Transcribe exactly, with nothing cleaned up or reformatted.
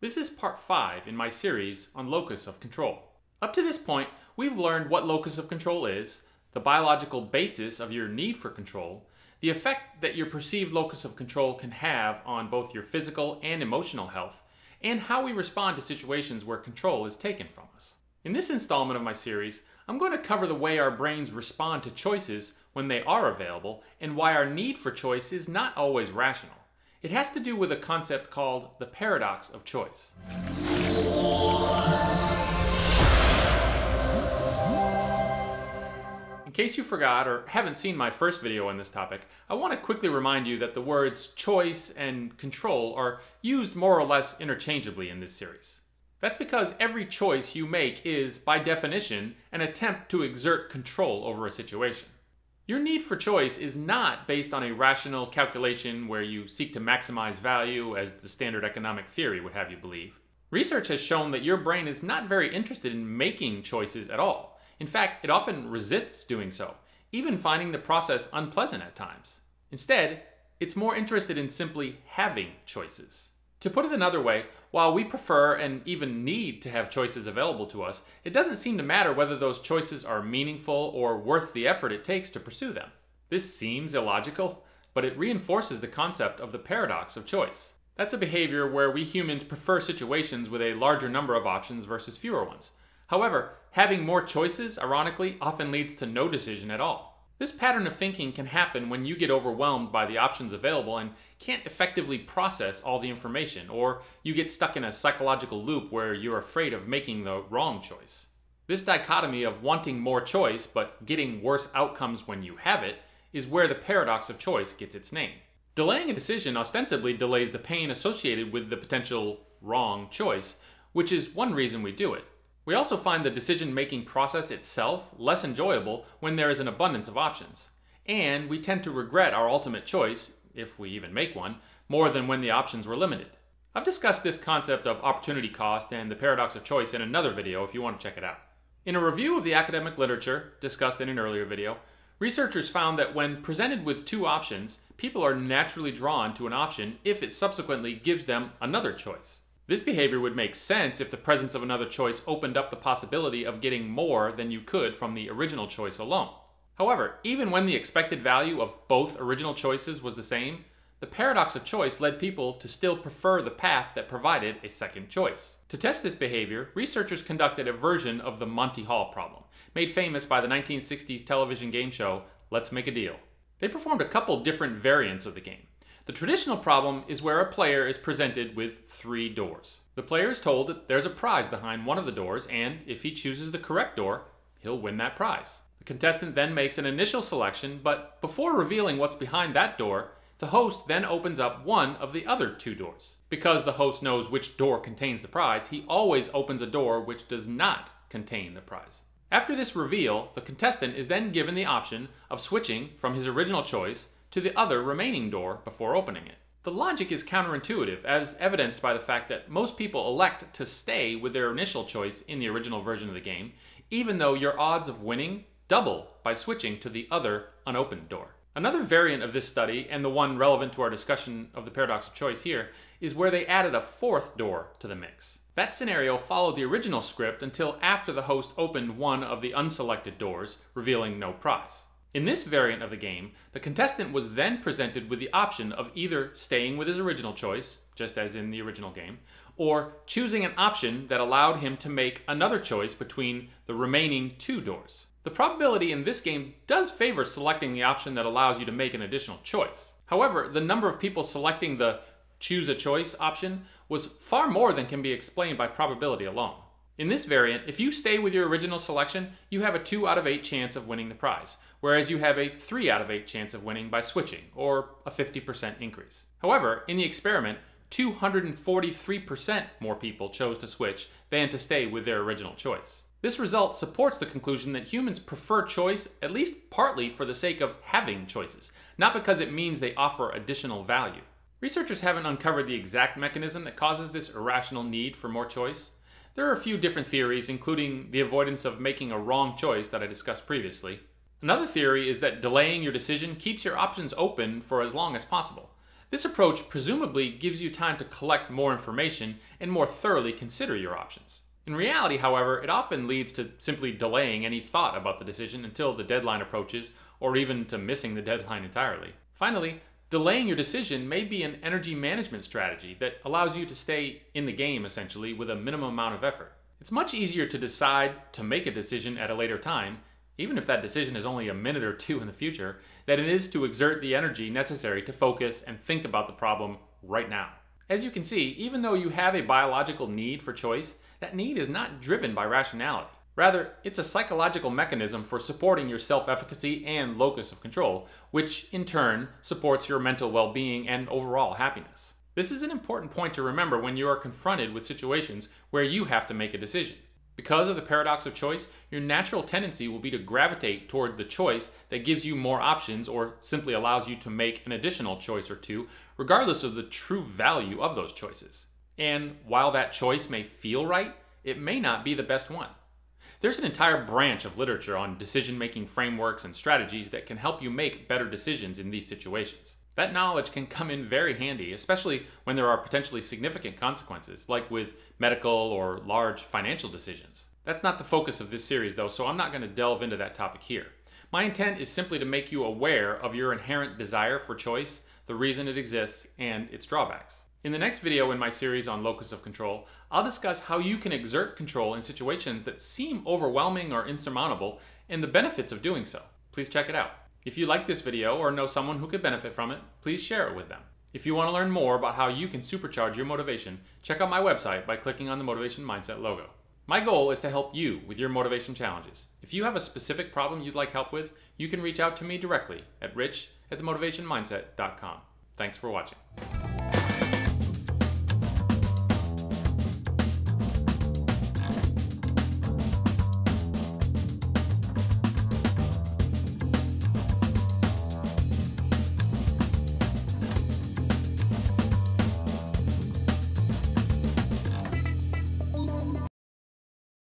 This is part five in my series on locus of control. Up to this point, we've learned what locus of control is, the biological basis of your need for control, the effect that your perceived locus of control can have on both your physical and emotional health, and how we respond to situations where control is taken from us. In this installment of my series, I'm going to cover the way our brains respond to choices when they are available and why our need for choice is not always rational. It has to do with a concept called the paradox of choice. In case you forgot or haven't seen my first video on this topic, I want to quickly remind you that the words choice and control are used more or less interchangeably in this series. That's because every choice you make is, by definition, an attempt to exert control over a situation. Your need for choice is not based on a rational calculation where you seek to maximize value, as the standard economic theory would have you believe. Research has shown that your brain is not very interested in making choices at all. In fact, it often resists doing so, even finding the process unpleasant at times. Instead, it's more interested in simply having choices. To put it another way, while we prefer and even need to have choices available to us, it doesn't seem to matter whether those choices are meaningful or worth the effort it takes to pursue them. This seems illogical, but it reinforces the concept of the paradox of choice. That's a behavior where we humans prefer situations with a larger number of options versus fewer ones. However, having more choices, ironically, often leads to no decision at all. This pattern of thinking can happen when you get overwhelmed by the options available and can't effectively process all the information, or you get stuck in a psychological loop where you're afraid of making the wrong choice. This dichotomy of wanting more choice but getting worse outcomes when you have it is where the paradox of choice gets its name. Delaying a decision ostensibly delays the pain associated with the potential wrong choice, which is one reason we do it. We also find the decision-making process itself less enjoyable when there is an abundance of options. And we tend to regret our ultimate choice, if we even make one, more than when the options were limited. I've discussed this concept of opportunity cost and the paradox of choice in another video if you want to check it out. In a review of the academic literature, discussed in an earlier video, researchers found that when presented with two options, people are naturally drawn to an option if it subsequently gives them another choice. This behavior would make sense if the presence of another choice opened up the possibility of getting more than you could from the original choice alone. However, even when the expected value of both original choices was the same, the paradox of choice led people to still prefer the path that provided a second choice. To test this behavior, researchers conducted a version of the Monty Hall problem, made famous by the nineteen sixties television game show Let's Make a Deal. They performed a couple different variants of the game. The traditional problem is where a player is presented with three doors. The player is told that there's a prize behind one of the doors, and if he chooses the correct door, he'll win that prize. The contestant then makes an initial selection, but before revealing what's behind that door, the host then opens up one of the other two doors. Because the host knows which door contains the prize, he always opens a door which does not contain the prize. After this reveal, the contestant is then given the option of switching from his original choice to the other remaining door before opening it. The logic is counterintuitive, as evidenced by the fact that most people elect to stay with their initial choice in the original version of the game, even though your odds of winning double by switching to the other unopened door. Another variant of this study, and the one relevant to our discussion of the paradox of choice here, is where they added a fourth door to the mix. That scenario followed the original script until after the host opened one of the unselected doors, revealing no prize. In this variant of the game, the contestant was then presented with the option of either staying with his original choice, just as in the original game, or choosing an option that allowed him to make another choice between the remaining two doors. The probability in this game does favor selecting the option that allows you to make an additional choice. However, the number of people selecting the choose a choice option was far more than can be explained by probability alone. In this variant, if you stay with your original selection, you have a two out of eight chance of winning the prize, whereas you have a three out of eight chance of winning by switching, or a fifty percent increase. However, in the experiment, two hundred forty-three percent more people chose to switch than to stay with their original choice. This result supports the conclusion that humans prefer choice at least partly for the sake of having choices, not because it means they offer additional value. Researchers haven't uncovered the exact mechanism that causes this irrational need for more choice. There are a few different theories, including the avoidance of making a wrong choice that I discussed previously. Another theory is that delaying your decision keeps your options open for as long as possible. This approach presumably gives you time to collect more information and more thoroughly consider your options. In reality, however, it often leads to simply delaying any thought about the decision until the deadline approaches, or even to missing the deadline entirely. Finally, delaying your decision may be an energy management strategy that allows you to stay in the game, essentially, with a minimum amount of effort. It's much easier to decide to make a decision at a later time, even if that decision is only a minute or two in the future, than it is to exert the energy necessary to focus and think about the problem right now. As you can see, even though you have a biological need for choice, that need is not driven by rationality. Rather, it's a psychological mechanism for supporting your self-efficacy and locus of control, which in turn supports your mental well-being and overall happiness. This is an important point to remember when you are confronted with situations where you have to make a decision. Because of the paradox of choice, your natural tendency will be to gravitate toward the choice that gives you more options or simply allows you to make an additional choice or two, regardless of the true value of those choices. And while that choice may feel right, it may not be the best one. There's an entire branch of literature on decision-making frameworks and strategies that can help you make better decisions in these situations. That knowledge can come in very handy, especially when there are potentially significant consequences, like with medical or large financial decisions. That's not the focus of this series, though, so I'm not going to delve into that topic here. My intent is simply to make you aware of your inherent desire for choice, the reason it exists, and its drawbacks. In the next video in my series on locus of control, I'll discuss how you can exert control in situations that seem overwhelming or insurmountable and the benefits of doing so. Please check it out. If you like this video or know someone who could benefit from it, please share it with them. If you want to learn more about how you can supercharge your motivation, check out my website by clicking on the Motivation Mindset logo. My goal is to help you with your motivation challenges. If you have a specific problem you'd like help with, you can reach out to me directly at rich at the motivation mindset dot com. Thanks for watching.